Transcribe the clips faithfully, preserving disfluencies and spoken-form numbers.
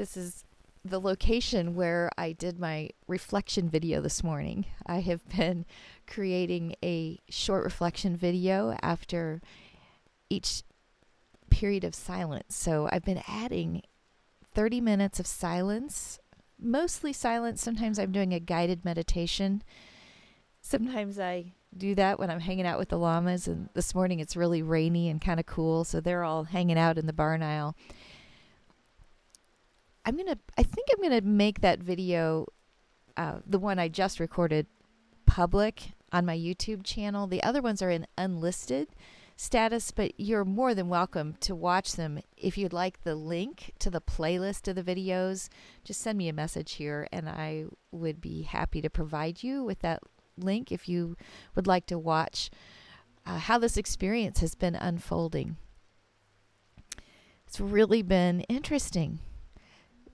This is the location where I did my reflection video this morning. I have been creating a short reflection video after each period of silence. So I've been adding thirty minutes of silence, mostly silence. Sometimes I'm doing a guided meditation. Sometimes I do that when I'm hanging out with the llamas, and this morning it's really rainy and kind of cool, so they're all hanging out in the barn aisle. I'm gonna, I think I'm gonna make that video, uh, the one I just recorded, public on my YouTube channel. The other ones are in unlisted status, but you're more than welcome to watch them. If you'd like the link to the playlist of the videos, just send me a message here and I would be happy to provide you with that link if you would like to watch uh, how this experience has been unfolding. It's really been interesting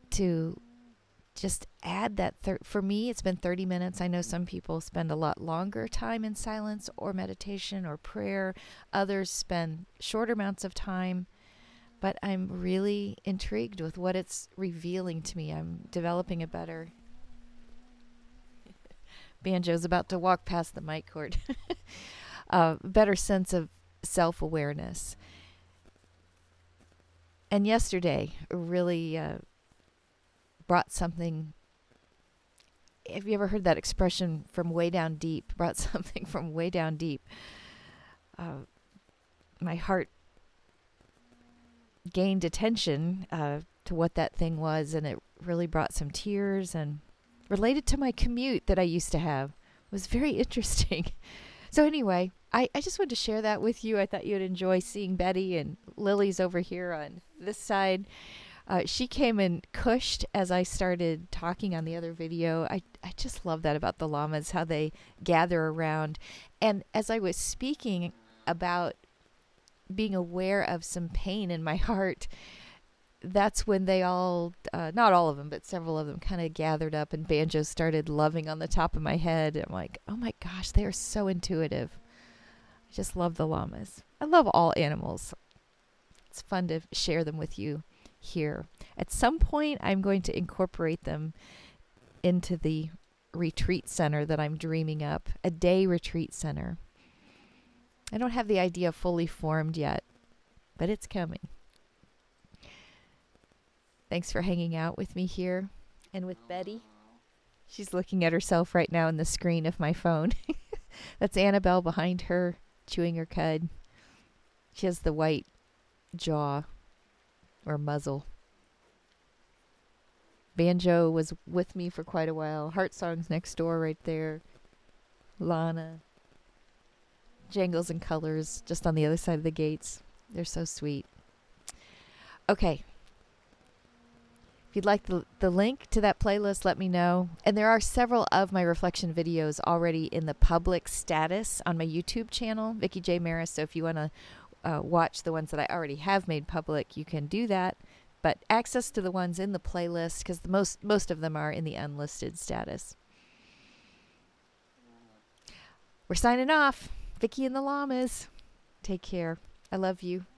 to just add that. For me, it's been thirty minutes. I know some people spend a lot longer time in silence or meditation or prayer. Others spend shorter amounts of time. But I'm really intrigued with what it's revealing to me. I'm developing a better... Banjo's about to walk past the mic cord. uh, better sense of self-awareness. And yesterday really... Uh, brought something, have you ever heard that expression, from way down deep, brought something from way down deep? Uh, my heart gained attention uh, to what that thing was, and it really brought some tears, and related to my commute that I used to have. It was very interesting. So anyway, I, I just wanted to share that with you. I thought you'd enjoy seeing Betty, and Lily's over here on this side. Uh, she came and cushed as I started talking on the other video. I, I just love that about the llamas, how they gather around. And as I was speaking about being aware of some pain in my heart, that's when they all, uh, not all of them, but several of them kind of gathered up, and Banjo started loving on the top of my head. I'm like, oh my gosh, they are so intuitive. I just love the llamas. I love all animals. It's fun to share them with you. Here. At some point, I'm going to incorporate them into the retreat center that I'm dreaming up, a day retreat center. I don't have the idea fully formed yet, but it's coming. Thanks for hanging out with me here and with Betty. She's looking at herself right now in the screen of my phone. That's Annabelle behind her, chewing her cud. She has the white jaw. Or muzzle. Banjo was with me for quite a while. Heart Song's next door right there. Lana. Jangles and Colors just on the other side of the gates. They're so sweet. Okay. If you'd like the, the link to that playlist, let me know. And there are several of my reflection videos already in the public status on my YouTube channel, Vickie J. Maris. So if you want to Uh, watch the ones that I already have made public, you can do that, but access to the ones in the playlist, because the most most of them are in the unlisted status. We're signing off. Vickie and the llamas. Take care. I love you.